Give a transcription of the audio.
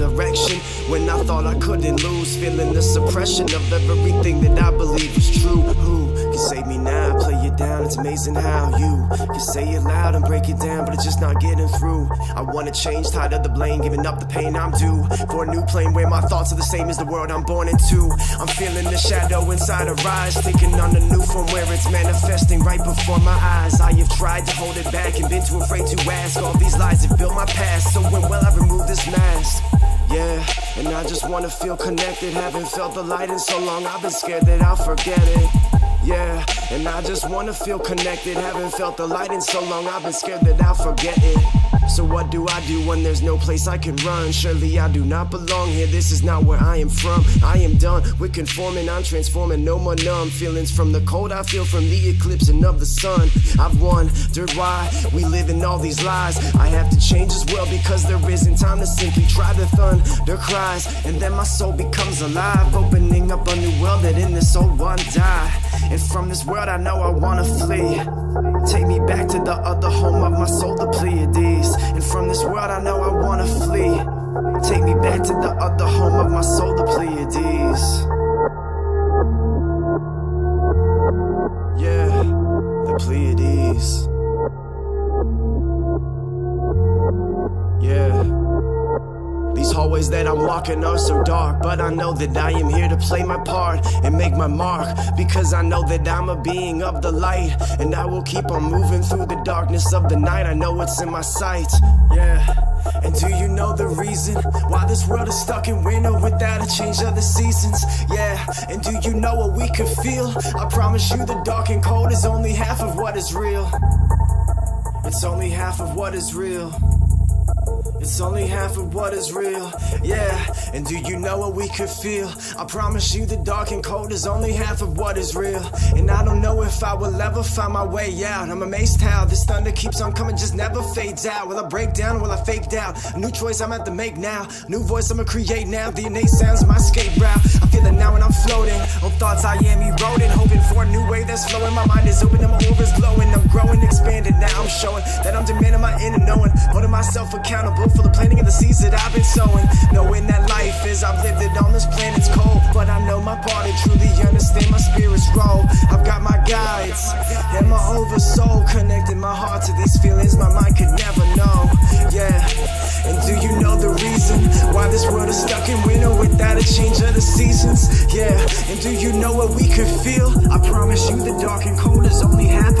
direction when I thought I couldn't lose, feeling the suppression of everything that I believe is true. Who can save me now? Play it down, it's amazing how you can say it loud and break it down, but it's just not getting through. I want to change, tired of the blame, giving up the pain I'm due for a new plane where my thoughts are the same as the world I'm born into. I'm feeling the shadow inside a rise, thinking on the new form where it's manifesting right before my eyes. I have tried to hold it back and been too afraid to ask. All these lies have built my past, so when will I remove this mask? Yeah, and I just want to feel connected. Haven't felt the light in so long, I've been scared that I'll forget it. Yeah, and I just want to feel connected. Haven't felt the light in so long, I've been scared that I'll forget it. So what do I do when there's no place I can run? Surely I do not belong here, this is not where I am from. I am done with conforming, I'm transforming, no more numb. Feelings from the cold I feel from the eclipsing of the sun. I've wondered why we live in all these lies. I have to change as well because there isn't time to simply try. The thunder cries and then my soul becomes alive, opening up a new world that in this old one die. And from this world I know I wanna flee. Take me back to the other home of my soul, the Pleiades. And from this world I know I wanna flee. Take me back to the other home of my soul, the Pleiades. Yeah, the Pleiades. These hallways that I'm walking are so dark, but I know that I am here to play my part and make my mark, because I know that I'm a being of the light, and I will keep on moving through the darkness of the night. I know it's in my sights, yeah. And do you know the reason why this world is stuck in winter without a change of the seasons? Yeah, and do you know what we could feel? I promise you the dark and cold is only half of what is real. It's only half of what is real. It's only half of what is real, yeah. And do you know what we could feel? I promise you the dark and cold is only half of what is real. And I don't know if I will ever find my way out. I'm amazed how this thunder keeps on coming, just never fades out. Will I break down or will I fake doubt? A new choice I'm at to make now, new voice I'ma create now. The innate sounds my escape route. I feel it now and I'm floating. Old thoughts I am eroding, hoping for a new way that's flowing. My mind is open and my aura's glowing. I'm growing, expanding, now I'm showing that I'm demanding my inner knowing, holding myself accountable for the planting of the seeds that I've been sowing, knowing that life is I've lived it on this planet's cold, but I know my part and truly understand my spirit's role. I've got my guides and my oversoul, connecting my heart to these feelings my mind could never know, yeah. And do you know the reason why this world is stuck in winter without a change of the seasons, yeah. And do you know what we could feel? I promise you the dark and cold is only half